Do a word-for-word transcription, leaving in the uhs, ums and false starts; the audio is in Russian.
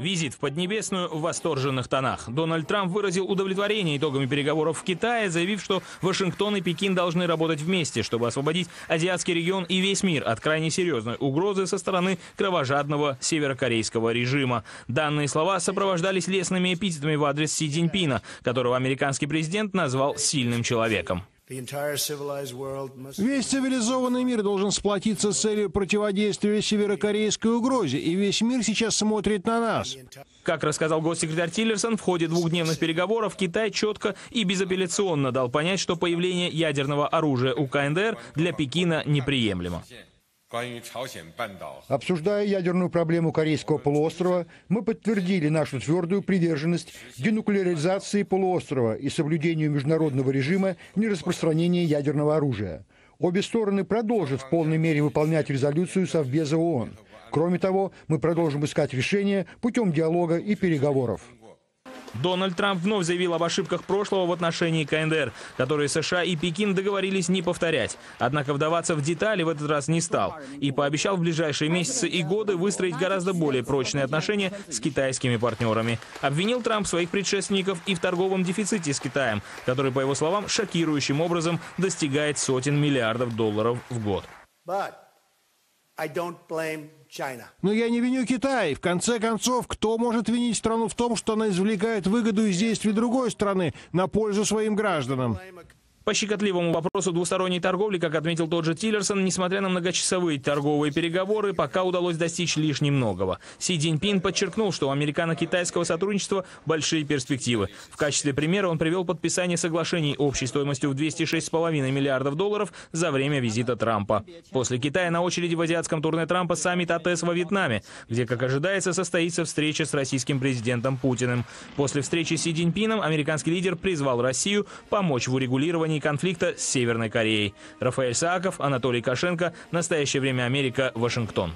Визит в Поднебесную в восторженных тонах. Дональд Трамп выразил удовлетворение итогами переговоров в Китае, заявив, что Вашингтон и Пекин должны работать вместе, чтобы освободить азиатский регион и весь мир от крайне серьезной угрозы со стороны кровожадного северокорейского режима. Данные слова сопровождались лестными эпитетами в адрес Си Цзиньпина, которого американский президент назвал «сильным человеком». Весь цивилизованный мир должен сплотиться с целью противодействия северокорейской угрозе, и весь мир сейчас смотрит на нас. Как рассказал госсекретарь Тиллерсон, в ходе двухдневных переговоров Китай четко и безапелляционно дал понять, что появление ядерного оружия у КНДР для Пекина неприемлемо. Обсуждая ядерную проблему Корейского полуострова, мы подтвердили нашу твердую приверженность денуклеаризации полуострова и соблюдению международного режима нераспространения ядерного оружия. Обе стороны продолжат в полной мере выполнять резолюцию Совбеза ООН. Кроме того, мы продолжим искать решения путем диалога и переговоров. Дональд Трамп вновь заявил об ошибках прошлого в отношении КНДР, которые США и Пекин договорились не повторять. Однако вдаваться в детали в этот раз не стал и пообещал в ближайшие месяцы и годы выстроить гораздо более прочные отношения с китайскими партнерами. Обвинил Трамп своих предшественников и в торговом дефиците с Китаем, который, по его словам, шокирующим образом достигает сотен миллиардов долларов в год. Но я не виню Китай. В конце концов, кто может винить страну в том, что она извлекает выгоду из действий другой страны на пользу своим гражданам? По щекотливому вопросу двусторонней торговли, как отметил тот же Тиллерсон, несмотря на многочасовые торговые переговоры, пока удалось достичь лишь немногого. Си Цзиньпин подчеркнул, что у американо-китайского сотрудничества большие перспективы. В качестве примера он привел подписание соглашений общей стоимостью в двести шесть и пять десятых миллиардов долларов за время визита Трампа. После Китая на очереди в азиатском турне Трампа саммит АТЭС во Вьетнаме, где, как ожидается, состоится встреча с российским президентом Путиным. После встречи с Си Цзиньпином американский лидер призвал Россию помочь в урегулировании конфликта с Северной Кореей. Рафаэль Сааков, Анатолий Кашенко. Настоящее время Америка, Вашингтон.